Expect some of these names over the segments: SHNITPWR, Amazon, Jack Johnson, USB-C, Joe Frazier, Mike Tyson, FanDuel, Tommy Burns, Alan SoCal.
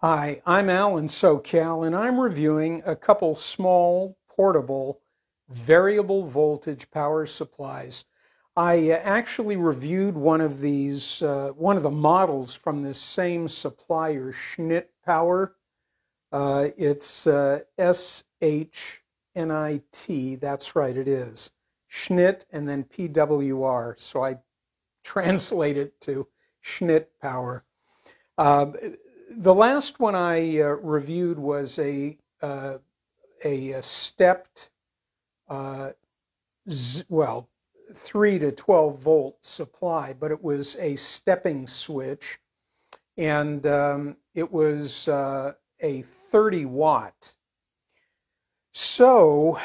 Hi, I'm Alan SoCal, and I'm reviewing a couple small, portable, variable voltage power supplies. I actually reviewed one of the models from this same supplier, SHNITPWR. It's S-H-N-I-T, that's right, it is. SHNIT and then P-W-R, so I translate it to SHNITPWR. The last one I reviewed was a stepped, 3 to 12 volt supply, but it was a stepping switch, and it was a 30 watt. So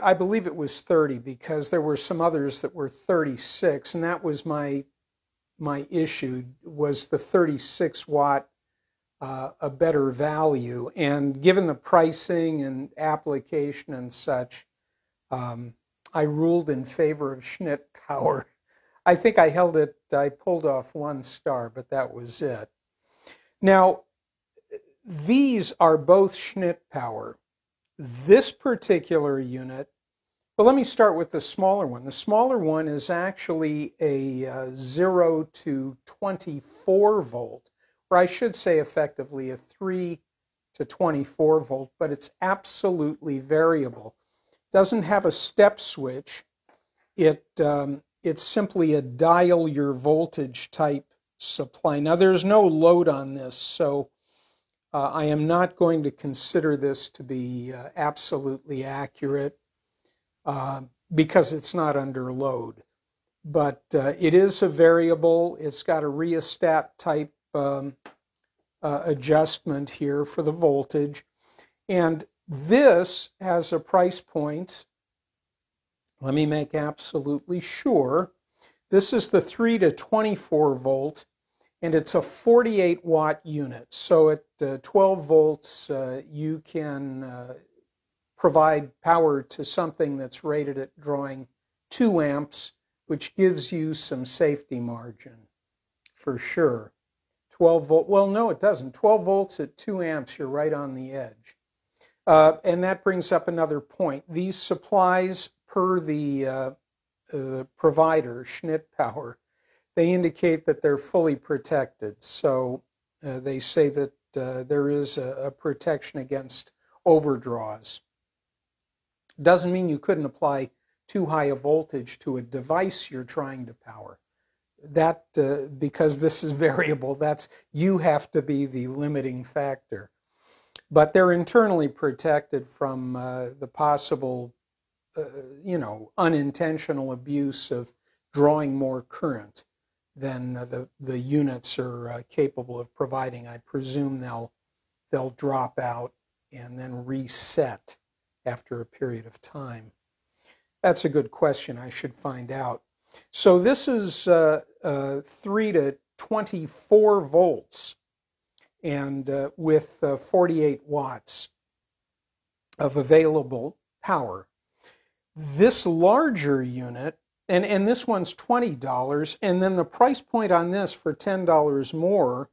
I believe it was 30 because there were some others that were 36, and that was my issue, was the 36 watt a better value, and given the pricing and application and such, I ruled in favor of SHNITPWR. I think I pulled off 1 star, but that was it. Now, these are both SHNITPWR. This particular unit, but let me start with the smaller one. The smaller one is actually a 0 to 24 volt, or I should say effectively a 3 to 24 volt, but it's absolutely variable. Doesn't have a step switch. It's simply a dial your voltage type supply. Now there's no load on this, so I am not going to consider this to be absolutely accurate, because it's not under load. But it is a variable. It's got a rheostat type adjustment here for the voltage. And this has a price point. Let me make absolutely sure. This is the 3 to 24 volt, and it's a 48 watt unit. So at 12 volts, you can provide power to something that's rated at drawing 2 amps, which gives you some safety margin, for sure. 12 volt, well, no, it doesn't. 12 volts at 2 amps, you're right on the edge. And that brings up another point. These supplies, per the provider, SHNITPWR, they indicate that they're fully protected. So they say that there is a protection against overdraws. Doesn't mean you couldn't apply too high a voltage to a device you're trying to power. That, because this is variable, that's, you have to be the limiting factor. But they're internally protected from the possible, unintentional abuse of drawing more current than the units are capable of providing. I presume they'll drop out and then reset after a period of time. That's a good question. I should find out. So this is 3 to 24 volts and with 48 watts of available power. This larger unit, and this one's $20, and then the price point on this for $10 more,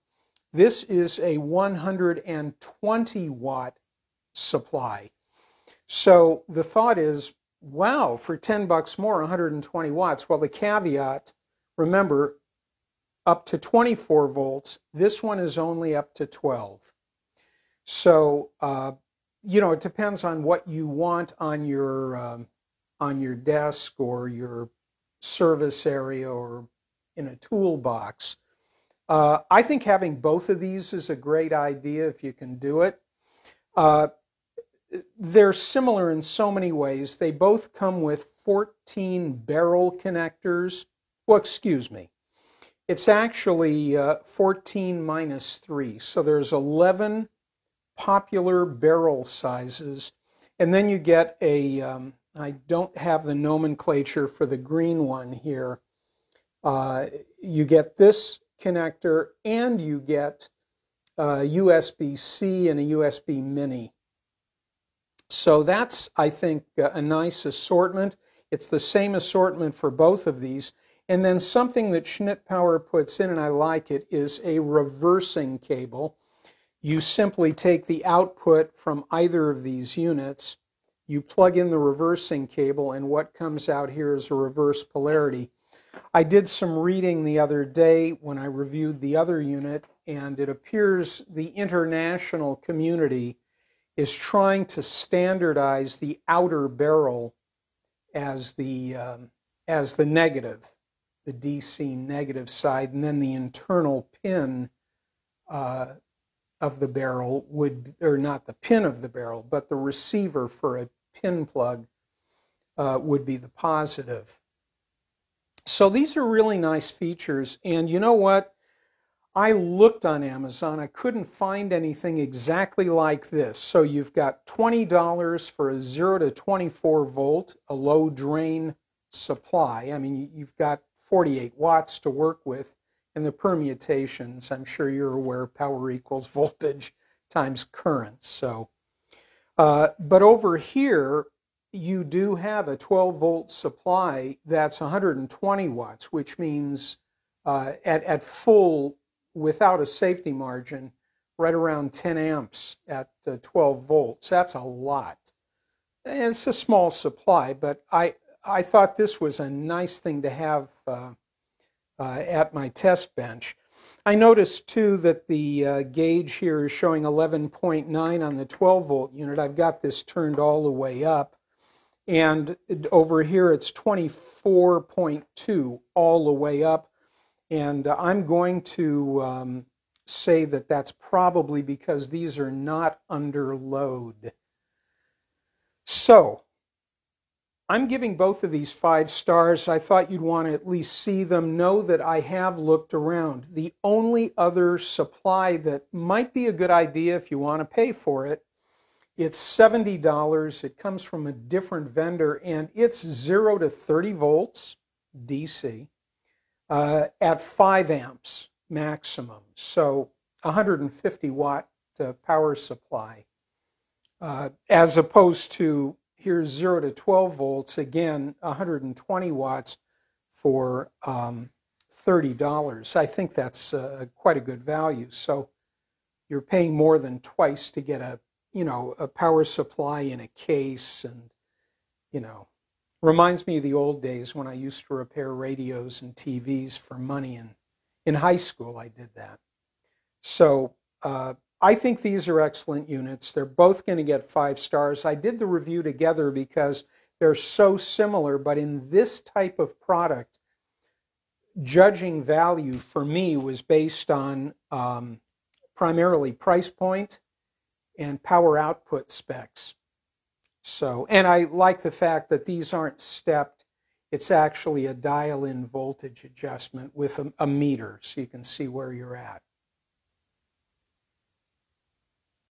this is a 120 watt supply. So the thought is, wow, for 10 bucks more, 120 watts. Well, the caveat, remember, up to 24 volts. This one is only up to 12. So, it depends on what you want on your desk or your service area or in a toolbox. I think having both of these is a great idea if you can do it. They're similar in so many ways. They both come with 14 barrel connectors. Well, excuse me. It's actually 14 minus 3. So there's 11 popular barrel sizes. And then you get a, I don't have the nomenclature for the green one here. You get this connector and you get USB-C and a USB mini. So that's, I think, a nice assortment. It's the same assortment for both of these. And then something that SHNITPWR puts in, and I like it, is a reversing cable. you simply take the output from either of these units, you plug in the reversing cable, and what comes out here is a reverse polarity. I did some reading the other day when I reviewed the other unit, and it appears the international community is trying to standardize the outer barrel as the negative, the DC negative side, and then the internal pin of the barrel would, or not the pin of the barrel, but the receiver for a pin plug would be the positive. So these are really nice features, and you know what? I looked on Amazon, I couldn't find anything exactly like this. So you've got $20 for a 0 to 24 volt, a low drain supply. I mean, you've got 48 watts to work with, and the permutations, I'm sure you're aware, power equals voltage times current. So, but over here, you do have a 12 volt supply that's 120 watts, which means at full, without a safety margin, right around 10 amps at 12 volts. That's a lot. And it's a small supply, but I thought this was a nice thing to have at my test bench. I noticed, too, that the gauge here is showing 11.9 on the 12 volt unit. I've got this turned all the way up. And over here, it's 24.2 all the way up. And I'm going to say that that's probably because these are not under load. So, I'm giving both of these 5 stars. I thought you'd want to at least see them. Know that I have looked around. The only other supply that might be a good idea if you want to pay for it, it's $70. It comes from a different vendor, and it's 0 to 30 volts DC. At 5 amps maximum, so 150 watt power supply, as opposed to here's 0 to 12 volts, again 120 watts for $30. I think that's quite a good value. So you're paying more than twice to get a, you know, a power supply in a case, and you know. Reminds me of the old days when I used to repair radios and TVs for money, and in high school I did that. So I think these are excellent units. They're both going to get 5 stars. I did the review together because they're so similar, but in this type of product, judging value for me was based on primarily price point and power output specs. So, and I like the fact that these aren't stepped. It's actually a dial-in voltage adjustment with a meter, so you can see where you're at.